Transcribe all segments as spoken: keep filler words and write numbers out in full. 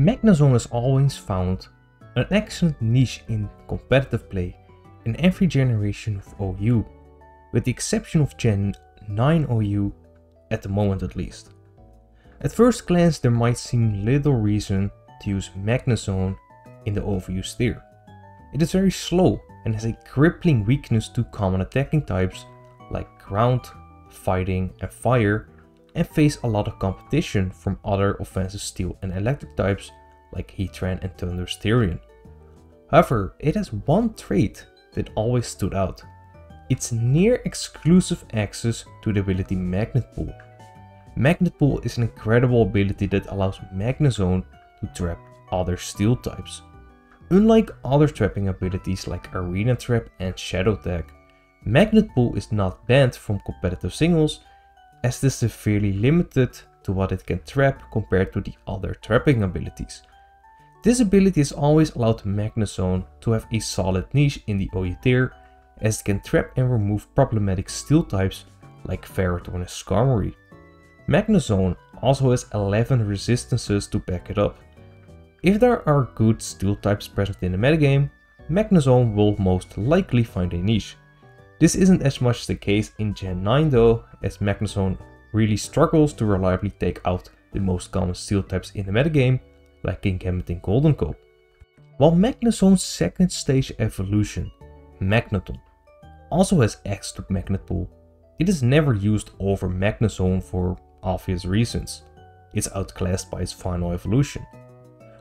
Magnezone has always found an excellent niche in competitive play in every generation of O U, with the exception of Gen nine O U, at the moment at least. At first glance there might seem little reason to use Magnezone in the overused tier. It is very slow and has a crippling weakness to common attacking types like ground, fighting and fire, and face a lot of competition from other offensive steel and electric types like Heatran and Thundurus-Therian. However, it has one trait that always stood out: its near exclusive access to the ability Magnet Pull. Magnet Pull is an incredible ability that allows Magnezone to trap other steel types. Unlike other trapping abilities like Arena Trap and Shadow Tag, Magnet Pull is not banned from competitive singles, as it is severely limited to what it can trap compared to the other trapping abilities. This ability has always allowed Magnezone to have a solid niche in the O U tier, as it can trap and remove problematic steel types like Ferrothorn and Skarmory. Magnezone also has eleven resistances to back it up. If there are good steel types present in the metagame, Magnezone will most likely find a niche. This isn't as much the case in Gen nine though, as Magnezone really struggles to reliably take out the most common steel types in the metagame, like Kingambit and Goldencop. While Magnezone's second stage evolution, Magneton, also has extra Magnet Pull, it is never used over Magnezone for obvious reasons. It's outclassed by its final evolution.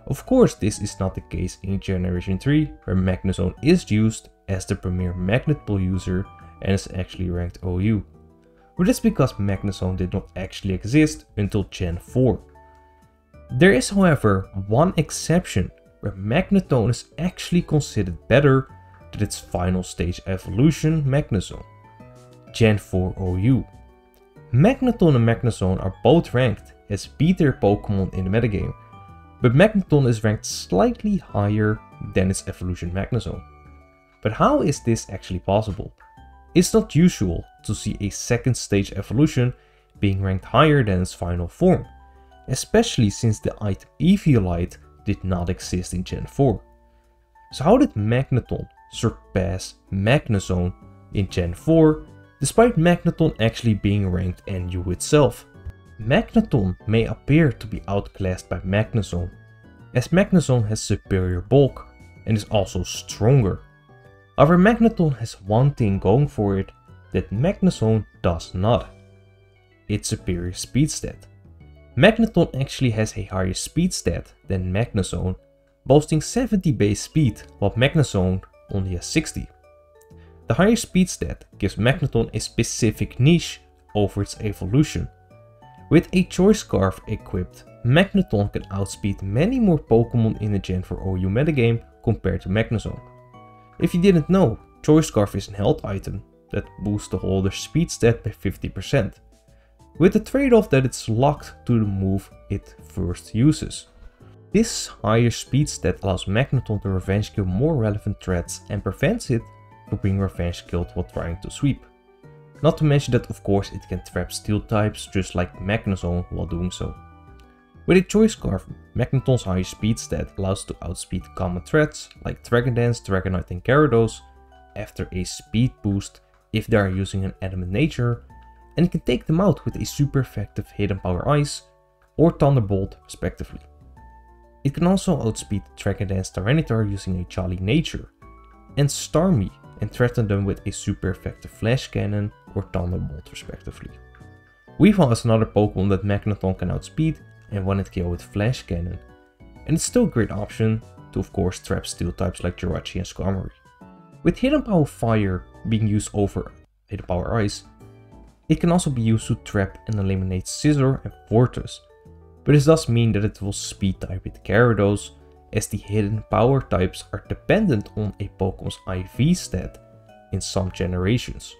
Of course, this is not the case in Generation three, where Magnezone is used as the premier Magnet Pull user and is actually ranked O U. But that's because Magnezone did not actually exist until Gen four. There is, however, one exception where Magneton is actually considered better than its final stage evolution, Magnezone. Gen four O U. Magneton and Magnezone are both ranked as B-tier Pokemon in the metagame, but Magneton is ranked slightly higher than its evolution Magnezone. But how is this actually possible? It's not usual to see a second stage evolution being ranked higher than its final form, especially since the item Eviolite did not exist in Gen four. So how did Magneton surpass Magnezone in Gen four, despite Magneton actually being ranked N U itself? Magneton may appear to be outclassed by Magnezone, as Magnezone has superior bulk and is also stronger. However, Magneton has one thing going for it that Magnezone does not: its superior speed stat. Magneton actually has a higher speed stat than Magnezone, boasting seventy base speed, while Magnezone only has sixty. The higher speed stat gives Magneton a specific niche over its evolution. With a Choice Scarf equipped, Magneton can outspeed many more Pokemon in the Gen four O U metagame compared to Magnezone. If you didn't know, Choice Scarf is a health item that boosts the holder's speed stat by fifty percent, with the trade-off that it's locked to the move it first uses. This higher speed stat allows Magneton to revenge kill more relevant threats and prevents it from being revenge killed while trying to sweep. Not to mention that of course it can trap steel types just like Magnezone while doing so. With a Choice Scarf, Magneton's higher speed stat allows to outspeed common threats like Dragon Dance, Dragonite and Gyarados after a speed boost if they are using an adamant nature, and it can take them out with a super effective Hidden Power Ice or Thunderbolt respectively. It can also outspeed Dragon Dance Tyranitar using a Jolly nature, and Starmie, and threaten them with a super effective Flash Cannon or Thunderbolt respectively. Weavile is another Pokemon that Magneton can outspeed and one hit K O with Flash Cannon, and it's still a great option to of course trap steel types like Jirachi and Skarmory. With Hidden Power Fire being used over Hidden Power Ice, it can also be used to trap and eliminate Scizor and Fortress, but this does mean that it will speed type with Gyarados, as the hidden power types are dependent on a Pokemon's I V stat in some generations.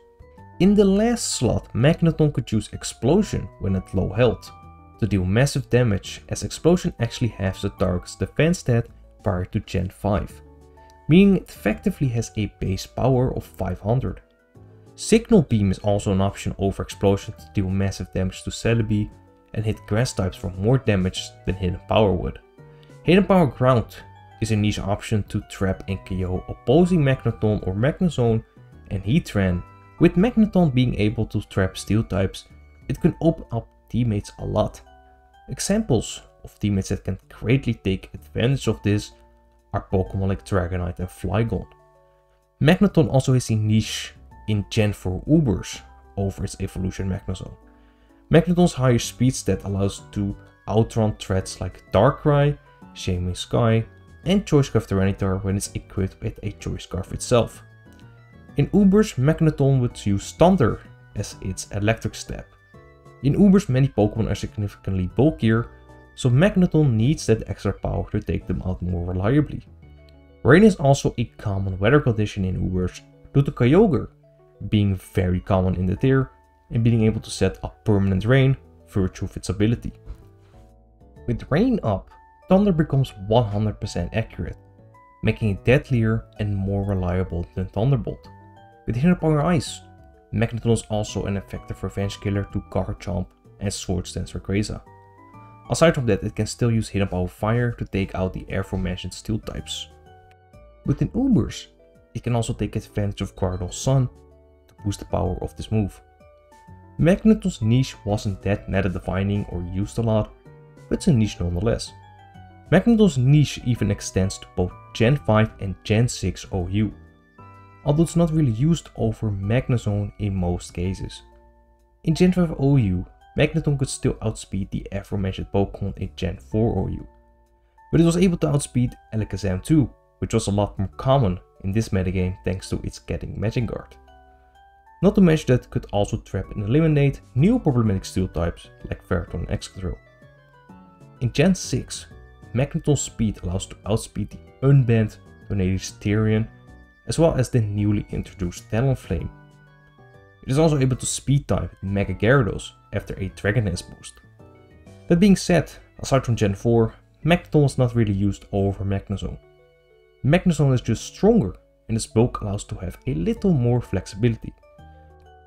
In the last slot, Magneton could use Explosion when at low health to deal massive damage, as Explosion actually halves the target's defense stat prior to Gen five, meaning it effectively has a base power of five hundred. Signal Beam is also an option over Explosion to deal massive damage to Celebi and hit grass types for more damage than Hidden Power would. Hidden Power Ground is a niche option to trap and K O opposing Magneton or Magnezone and Heatran. With Magneton being able to trap steel types, it can open up teammates a lot. Examples of teammates that can greatly take advantage of this are Pokemon like Dragonite and Flygon. Magneton also has a niche in Gen four Ubers over its evolution Magnezone. Magneton's higher speed stat allows to outrun threats like Darkrai, Shaming Sky, and Choice Scarf Tyranitar when it's equipped with a Choice Scarf itself. In Ubers, Magneton would use Thunder as its electric step. In Ubers, many Pokemon are significantly bulkier, so Magneton needs that extra power to take them out more reliably. Rain is also a common weather condition in Ubers due to Kyogre being very common in the tier and being able to set up permanent rain virtue of its ability. With rain up, Thunder becomes one hundred percent accurate, making it deadlier and more reliable than Thunderbolt. With Hidden Power Ice, Magneton is also an effective revenge killer to Garchomp and Sword Stance Rayquaza. Aside from that, it can still use Hidden Power Fire to take out the aforementioned steel types. Within Ubers, it can also take advantage of Gyarados Sun to boost the power of this move. Magneton's niche wasn't that meta-defining or used a lot, but it's a niche nonetheless. Magneton's niche even extends to both Gen five and Gen six O U, although it's not really used over Magnezone in most cases. In Gen five O U, Magneton could still outspeed the aforementioned Pokemon in Gen four O U, but it was able to outspeed Alakazam too, which was a lot more common in this metagame thanks to its getting Magikarp. Not to mention that it could also trap and eliminate new problematic steel types like Ferrothorn and Excadrill. In Gen six, Magneton's speed allows to outspeed the unbanned Thundurus-Therian as well as the newly introduced Talonflame. It is also able to speed type Mega Gyarados after a Dragon Dance boost. That being said, aside from Gen four, Magneton is not really used over Magnezone. Magnezone is just stronger and its bulk allows to have a little more flexibility.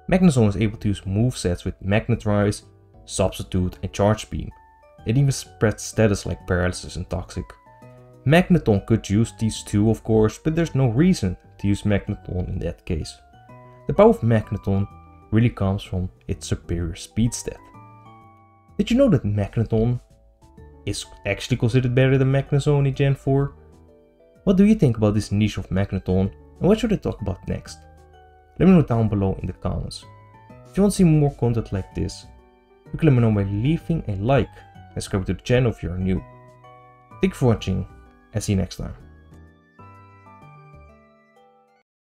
Magnezone is able to use movesets with Magnetize, Substitute and Charge Beam. It even spreads status like Paralysis and Toxic. Magneton could use these two of course, but there's no reason to use Magneton in that case. The power of Magneton really comes from its superior speed stat. Did you know that Magneton is actually considered better than Magnezone in Gen four? What do you think about this niche of Magneton and what should I talk about next? Let me know down below in the comments. If you want to see more content like this, you can let me know by leaving a like and subscribe to the channel if you are new. Thank you for watching and see you next time.